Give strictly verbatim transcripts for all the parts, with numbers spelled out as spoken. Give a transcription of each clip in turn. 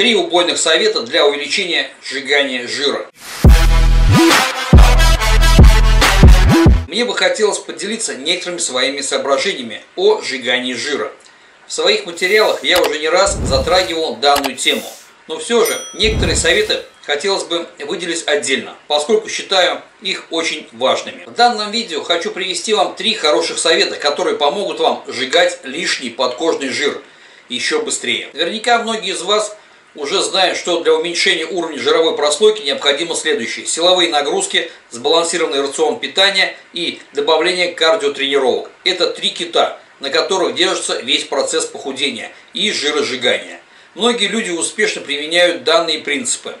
Три убойных совета для увеличения сжигания жира. Мне бы хотелось поделиться некоторыми своими соображениями о сжигании жира. В своих материалах я уже не раз затрагивал данную тему, но все же некоторые советы хотелось бы выделить отдельно, поскольку считаю их очень важными. В данном видео хочу привести вам три хороших совета, которые помогут вам сжигать лишний подкожный жир еще быстрее. Наверняка многие из вас уже знают, что для уменьшения уровня жировой прослойки необходимо следующее: силовые нагрузки, сбалансированный рацион питания и добавление кардиотренировок. Это три кита, на которых держится весь процесс похудения и жиросжигания. Многие люди успешно применяют данные принципы,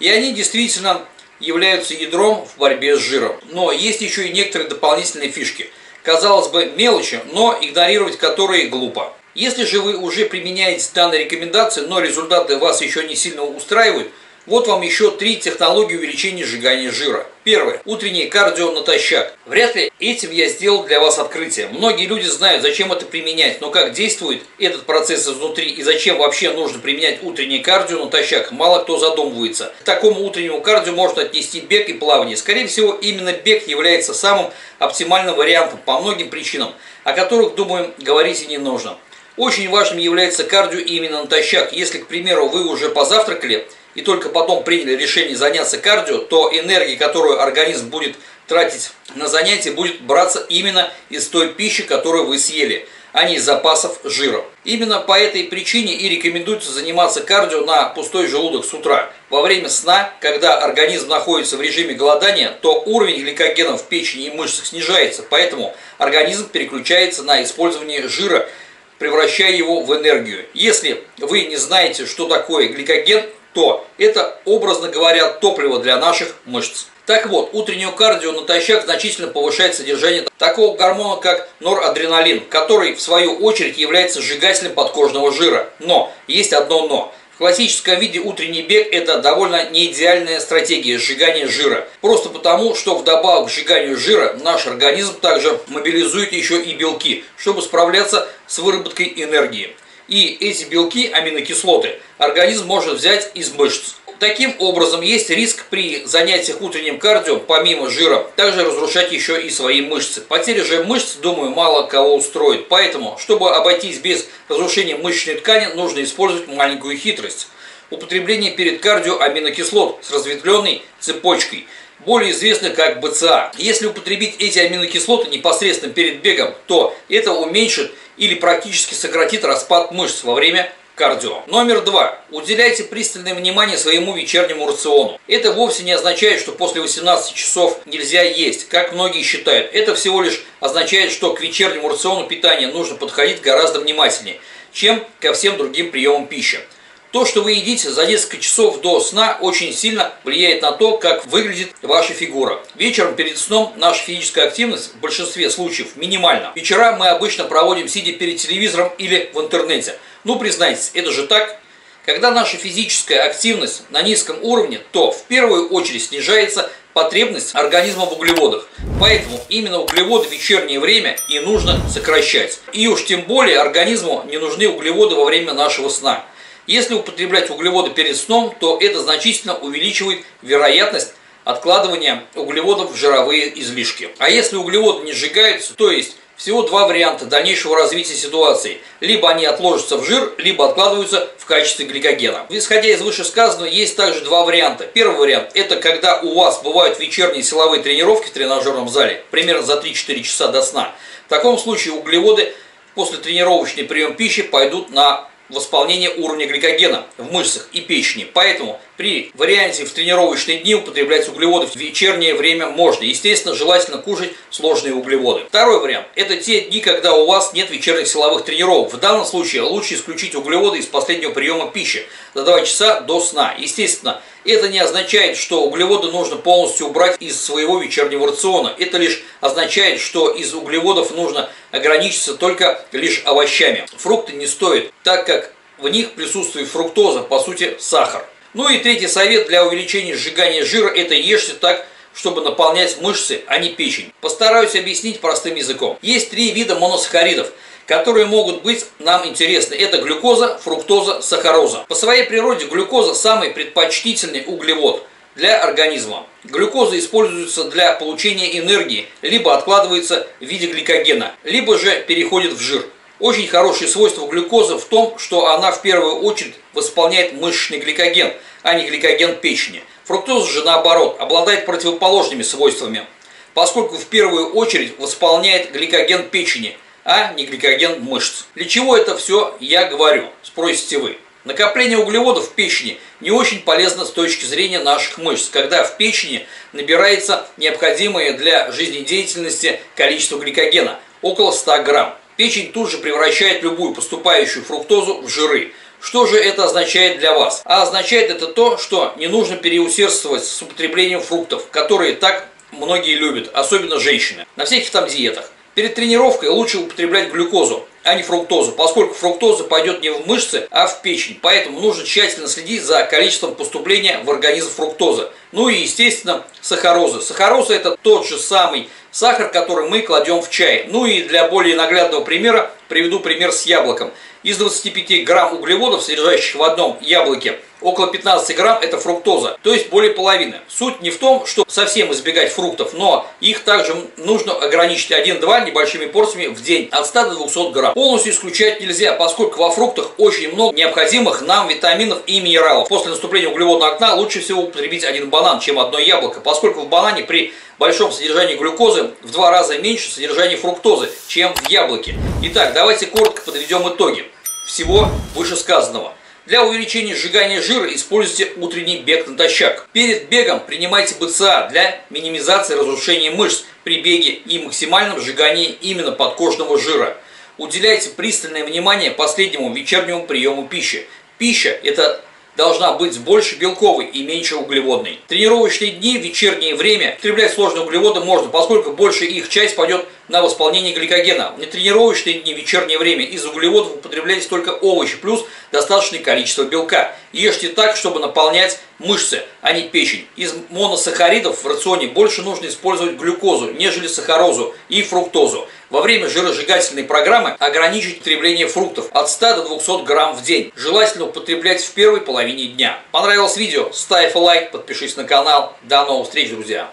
и они действительно являются ядром в борьбе с жиром. Но есть еще и некоторые дополнительные фишки. Казалось бы, мелочи, но игнорировать которые глупо. Если же вы уже применяете данные рекомендации, но результаты вас еще не сильно устраивают, вот вам еще три технологии увеличения сжигания жира. Первое. Утреннее кардио натощак. Вряд ли этим я сделал для вас открытие. Многие люди знают, зачем это применять, но как действует этот процесс изнутри и зачем вообще нужно применять утреннее кардио натощак, мало кто задумывается. К такому утреннему кардио можно отнести бег и плавание. Скорее всего, именно бег является самым оптимальным вариантом по многим причинам, о которых, думаю, говорить и не нужно. Очень важным является кардио именно натощак. Если, к примеру, вы уже позавтракали и только потом приняли решение заняться кардио, то энергия, которую организм будет тратить на занятия, будет браться именно из той пищи, которую вы съели, а не из запасов жира. Именно по этой причине и рекомендуется заниматься кардио на пустой желудок с утра. Во время сна, когда организм находится в режиме голодания, то уровень гликогена в печени и мышцах снижается, поэтому организм переключается на использование жира, превращая его в энергию. Если вы не знаете, что такое гликоген, то это, образно говоря, топливо для наших мышц. Так вот, утреннее кардио натощак значительно повышает содержание такого гормона, как норадреналин, который, в свою очередь, является сжигателем подкожного жира. Но есть одно «но». В классическом виде утренний бег – это довольно неидеальная стратегия сжигания жира. Просто потому, что вдобавок к сжиганию жира наш организм также мобилизует еще и белки, чтобы справляться с выработкой энергии. И эти белки, аминокислоты, организм может взять из мышц. Таким образом, есть риск при занятиях утренним кардио, помимо жира, также разрушать еще и свои мышцы. Потеря же мышц, думаю, мало кого устроит. Поэтому, чтобы обойтись без разрушения мышечной ткани, нужно использовать маленькую хитрость. Употребление перед кардио аминокислот с разветвленной цепочкой, более известных как БЦА. Если употребить эти аминокислоты непосредственно перед бегом, то это уменьшит или практически сократит распад мышц во время кардио. Номер два. Уделяйте пристальное внимание своему вечернему рациону. Это вовсе не означает, что после восемнадцати часов нельзя есть, как многие считают. Это всего лишь означает, что к вечернему рациону питания нужно подходить гораздо внимательнее, чем ко всем другим приемам пищи. То, что вы едите за несколько часов до сна, очень сильно влияет на то, как выглядит ваша фигура. Вечером перед сном наша физическая активность в большинстве случаев минимальна. Вечера мы обычно проводим, сидя перед телевизором или в интернете. Ну, признайтесь, это же так. Когда наша физическая активность на низком уровне, то в первую очередь снижается потребность организма в углеводах. Поэтому именно углеводы в вечернее время и нужно сокращать. И уж тем более организму не нужны углеводы во время нашего сна. Если употреблять углеводы перед сном, то это значительно увеличивает вероятность откладывания углеводов в жировые излишки. А если углеводы не сжигаются, то есть всего два варианта дальнейшего развития ситуации. Либо они отложатся в жир, либо откладываются в качестве гликогена. Исходя из вышесказанного, есть также два варианта. Первый вариант – это когда у вас бывают вечерние силовые тренировки в тренажерном зале, примерно за три-четыре часа до сна. В таком случае углеводы после тренировочный прием пищи пойдут на восполнение уровня гликогена в мышцах и печени. Поэтому при варианте в тренировочные дни употреблять углеводы в вечернее время можно. Естественно, желательно кушать сложные углеводы. Второй вариант – это те дни, когда у вас нет вечерних силовых тренировок. В данном случае лучше исключить углеводы из последнего приема пищи за два часа до сна. Естественно, это не означает, что углеводы нужно полностью убрать из своего вечернего рациона. Это лишь означает, что из углеводов нужно ограничиться только лишь овощами. Фрукты не стоит, так как в них присутствует фруктоза, по сути, сахар. Ну и третий совет для увеличения сжигания жира – это ешьте так, чтобы наполнять мышцы, а не печень. Постараюсь объяснить простым языком. Есть три вида моносахаридов, которые могут быть нам интересны. Это глюкоза, фруктоза, сахароза. По своей природе глюкоза самый предпочтительный углевод для организма. Глюкоза используется для получения энергии, либо откладывается в виде гликогена, либо же переходит в жир. Очень хорошее свойство глюкозы в том, что она в первую очередь восполняет мышечный гликоген, а не гликоген печени. Фруктоза же, наоборот, обладает противоположными свойствами, поскольку в первую очередь восполняет гликоген печени, а не гликоген мышц. Для чего это все я говорю, спросите вы. Накопление углеводов в печени не очень полезно с точки зрения наших мышц, когда в печени набирается необходимое для жизнедеятельности количество гликогена – около ста грамм. Печень тут же превращает любую поступающую фруктозу в жиры. Что же это означает для вас? А означает это то, что не нужно переусердствовать с употреблением фруктов, которые так многие любят, особенно женщины, на всяких там диетах. Перед тренировкой лучше употреблять глюкозу, а не фруктозу, поскольку фруктоза пойдет не в мышцы, а в печень. Поэтому нужно тщательно следить за количеством поступления в организм фруктозы. Ну и, естественно, сахарозы. Сахароза – это тот же самый сахар, который мы кладем в чай. Ну и для более наглядного примера приведу пример с яблоком. Из двадцати пяти грамм углеводов, содержащих в одном яблоке, около пятнадцати грамм – это фруктоза, то есть более половины. Суть не в том, что совсем избегать фруктов, но их также нужно ограничить один-двумя небольшими порциями в день, от ста до двухсот грамм. Полностью исключать нельзя, поскольку во фруктах очень много необходимых нам витаминов и минералов. После наступления углеводного окна лучше всего употребить один банан, чем одно яблоко, поскольку в банане при большом содержании глюкозы в два раза меньше содержания фруктозы, чем в яблоке. Итак, давайте коротко подведем итоги всего вышесказанного. Для увеличения сжигания жира используйте утренний бег натощак. Перед бегом принимайте БЦА для минимизации разрушения мышц при беге и максимальном сжигании именно подкожного жира. Уделяйте пристальное внимание последнему вечернему приему пищи. Пища – это должна быть больше белковой и меньше углеводной. Тренировочные дни, вечернее время употреблять сложные углеводы можно, поскольку больше их часть пойдет на восполнение гликогена. В нетренировочные дни, вечернее время из углеводов употребляйте только овощи, плюс достаточное количество белка. Ешьте так, чтобы наполнять мышцы, а не печень. Из моносахаридов в рационе больше нужно использовать глюкозу, нежели сахарозу и фруктозу. Во время жиросжигательной программы ограничить потребление фруктов от ста до двухсот грамм в день. Желательно употреблять в первой половине дня. Понравилось видео? Ставь лайк, подпишись на канал. До новых встреч, друзья!